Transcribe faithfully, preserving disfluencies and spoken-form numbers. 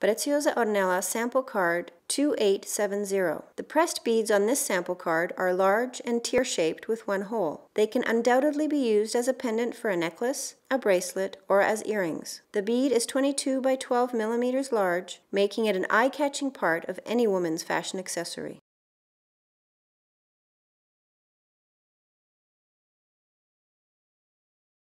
Preciosa Ornela sample card two eight seven zero. The pressed beads on this sample card are large and tear-shaped with one hole. They can undoubtedly be used as a pendant for a necklace, a bracelet, or as earrings. The bead is twenty-two by twelve millimeters large, making it an eye-catching part of any woman's fashion accessory.